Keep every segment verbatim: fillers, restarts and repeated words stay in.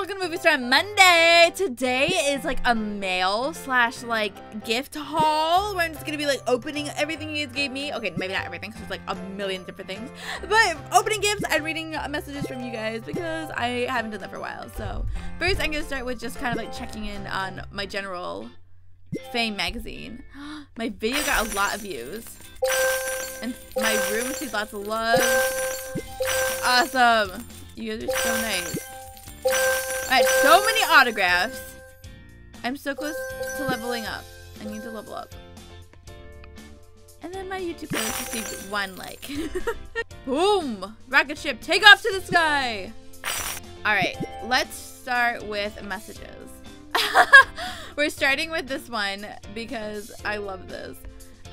welcome to Movie Star Monday. Today is like a mail slash like gift haul where I'm just gonna be like opening everything you guys gave me. Okay, maybe not everything because it's like a million different things, but opening gifts and reading messages from you guys because I haven't done that for a while. So first I'm gonna start with just kind of like checking in on my general Fame magazine. My video got a lot of views and my room sees lots of love. Awesome. You guys are so nice. Alright, so many autographs. I'm so close to leveling up. I need to level up. And then my YouTube playlist received one like. Boom! Rocket ship, take off to the sky! Alright, let's start with messages. We're starting with this one because I love this.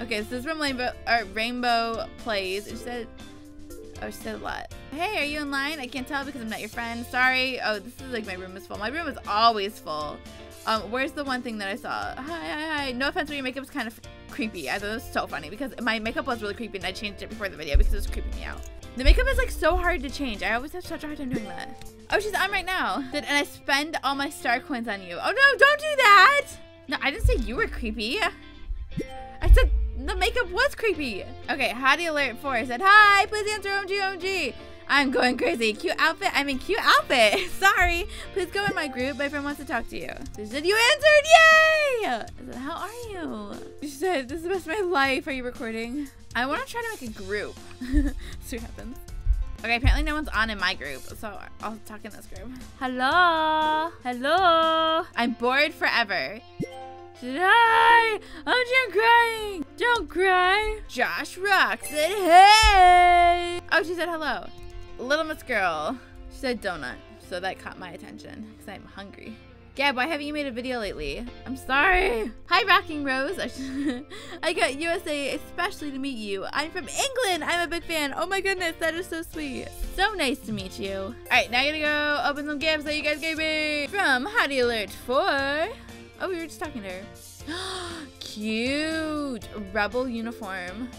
Okay, so this is from Rainbow, uh, Rainbow Plays. It said... Oh, she said a lot. Hey, are you in line? I can't tell because I'm not your friend. Sorry. Oh, this is like my room is full. My room is always full. Um, where's the one thing that I saw? Hi, hi, hi. No offense, but your makeup's kind of creepy. I thought it was so funny because my makeup was really creepy and I changed it before the video because it was creeping me out. The makeup is like so hard to change. I always have such a hard time doing that. Oh, she's on right now. And I spend all my star coins on you. Oh no, don't do that. No, I didn't say you were creepy. I said the makeup was creepy. Okay, hottie alert four said, hi, please answer O M G O M G. I'm going crazy. Cute outfit. I mean, cute outfit. Sorry. Please go in my group. My friend wants to talk to you. She said, you answered. Yay. I said, how are you? She said, this is the best of my life. Are you recording? I want to try to make a group. See what happens. Okay, apparently no one's on in my group, so I'll talk in this group. Hello. Hello. I'm bored forever. Said, hi. I'm just crying. Don't cry. Josh Rock said, hey. Oh, she said hello. Little Miss Girl. She said donut. So that caught my attention because I'm hungry. Gab, why haven't you made a video lately? I'm sorry. Hi, Rockin Rose. I got U S A especially to meet you. I'm from England. I'm a big fan. Oh my goodness. That is so sweet. So nice to meet you. All right, now I'm going to go open some gifts that you guys gave me. From Hottie Alert four. Oh, we were just talking to her. Cute rebel uniform.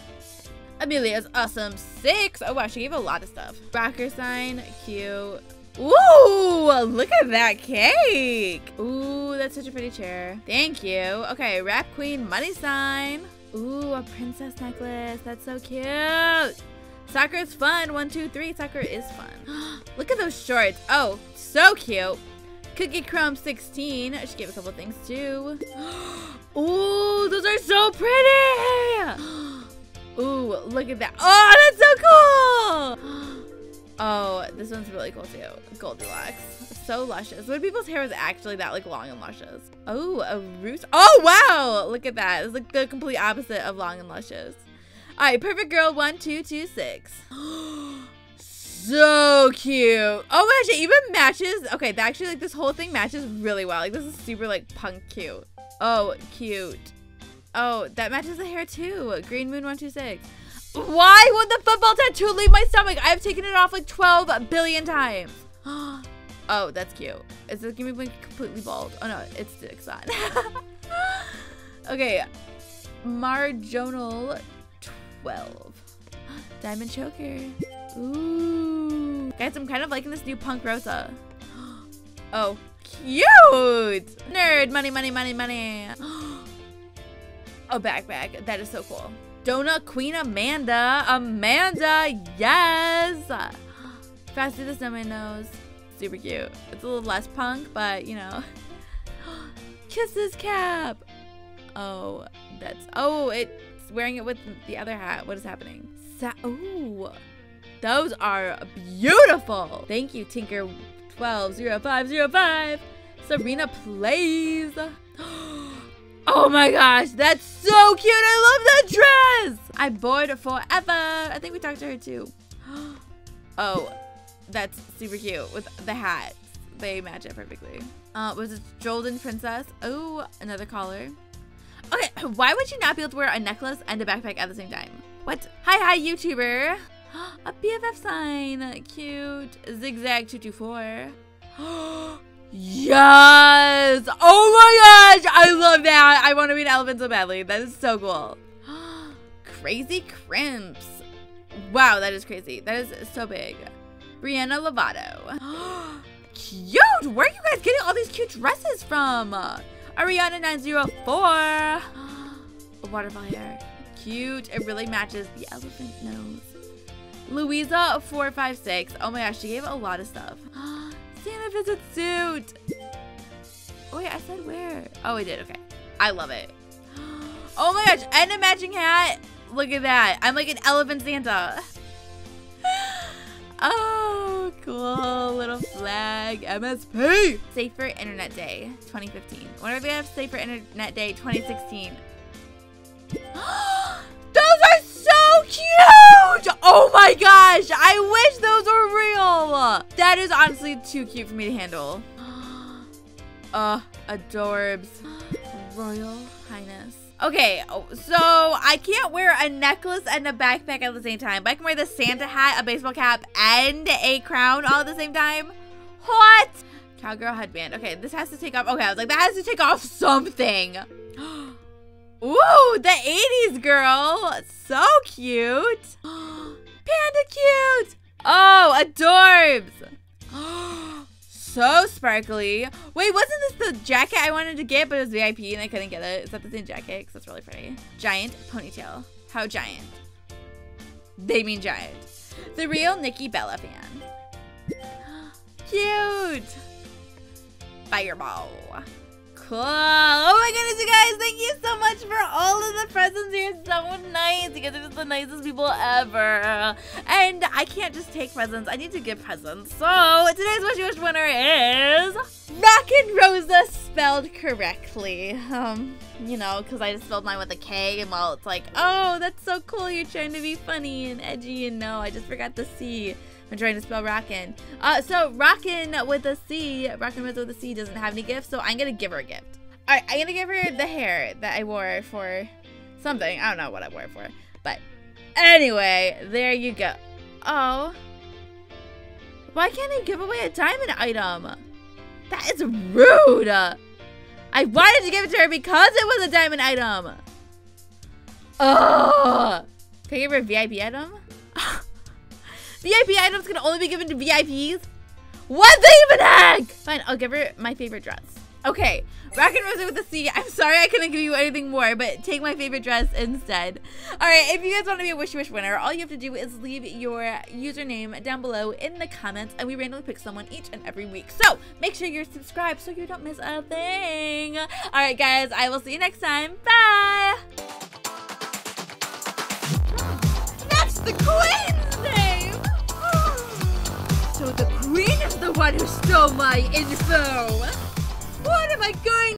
Amelia's awesome six. Oh wow, she gave a lot of stuff. Rocker sign, cute. Ooh, look at that cake. Ooh, that's such a pretty chair. Thank you. Okay, rap queen money sign. Ooh, a princess necklace. That's so cute. Soccer is fun. One, two, three. Soccer is fun. Look at those shorts. Oh, so cute. Cookie Crumb sixteen. I should give a couple things too. Ooh, those are so pretty. Ooh, look at that. Oh, that's so cool. Oh, this one's really cool too. Goldilocks. So luscious. What if people's hair was actually that like long and luscious? Oh, a root. Oh, wow. Look at that. It's like the complete opposite of long and luscious. All right, perfect girl one two two six. So cute. Oh my gosh, it even matches. Okay, that actually, like, this whole thing matches really well. Like, this is super, like, punk cute. Oh, cute. Oh, that matches the hair, too. Green Moon one two six. Why would the football tattoo leave my stomach? I've taken it off, like, twelve billion times. Oh, that's cute. Is this gonna be completely bald? Oh, no, it sticks on. Okay. Marjonal twelve. Diamond choker. Ooh. Guys, I'm kind of liking this new Punk Rosa. Oh, cute. Nerd, money, money, money, money. A backpack. That is so cool. Donut Queen Amanda. Amanda, yes. Faster the snowman nose. Super cute. It's a little less punk, but you know. Kisses cap. Oh, that's. Oh, it's wearing it with the other hat. What is happening? Sa Ooh. Those are beautiful. Thank you, Tinker twelve oh five oh five. Serena plays. Oh my gosh, that's so cute. I love that dress. I'm bored forever. I think we talked to her too. Oh, that's super cute with the hats. They match it perfectly. Uh, was it Jolden Princess? Oh, another collar. Okay, why would you not be able to wear a necklace and a backpack at the same time? What? Hi, hi, YouTuber. A B F F sign. Cute. Zigzag two two four. Yes! Oh my gosh! I love that! I want to be an elephant so badly. That is so cool. Crazy crimps. Wow, that is crazy. That is so big. Brianna Lovato. Cute! cute! Where are you guys getting all these cute dresses from? Ariana nine zero four. Waterfall hair. Cute. It really matches the elephant nose. Louisa four five six. Oh my gosh, she gave a lot of stuff. Santa visit suit. Oh wait, I said where? Oh, I did. Okay. I love it. Oh my gosh, and a matching hat. Look at that. I'm like an elephant Santa. Oh, cool. Little flag. M S P. Safer Internet Day twenty fifteen. Whenever they have Safer Internet Day twenty sixteen. Those are so cute! Oh my gosh! I wish those were real! That is honestly too cute for me to handle. Uh, adorbs. Royal Highness. Okay, so I can't wear a necklace and a backpack at the same time, but I can wear the Santa hat, a baseball cap, and a crown all at the same time. What? Cowgirl headband. Okay, this has to take off. Okay, I was like, that has to take off something. Ooh, the eighties girl. So cute. Panda cute. Oh, adorbs. So sparkly. Wait, wasn't this the jacket I wanted to get, but it was V I P and I couldn't get it? Is that the same jacket? Because that's really pretty. Giant ponytail. How giant? They mean giant. The real Nikki Bella fan. Cute. Fireball. Cool. Oh my goodness, you guys. Thank you so much for all of the presents. You're so nice. You guys are just the nicest people ever. And I can't just take presents. I need to give presents. So today's Wish You Wish winner is Rockin Rosa, spelled correctly. Um, you know, because I just spelled mine with a K. And while it's like, oh, that's so cool. You're trying to be funny and edgy. And no, I just forgot the C. I'm trying to spell rockin'. Uh, so rockin' with a C, Rockin' Rosa with a C doesn't have any gifts, so I'm gonna give her a gift. All right, I'm gonna give her the hair that I wore for something. I don't know what I wore it for, but anyway, there you go. Oh, why can't I give away a diamond item? That is rude. I wanted to give it to her because it was a diamond item. Oh, can I give her a V I P item? V I P items can only be given to V I Ps? What the even heck? Fine, I'll give her my favorite dress. Okay, Rockin' Rosa with a C. I'm sorry I couldn't give you anything more, but take my favorite dress instead. All right, if you guys want to be a Wish You Wish winner, all you have to do is leave your username down below in the comments, and we randomly pick someone each and every week. So make sure you're subscribed so you don't miss a thing. All right, guys, I will see you next time. Bye. That's the Queen's name. So the queen is the one who stole my info. What am I good?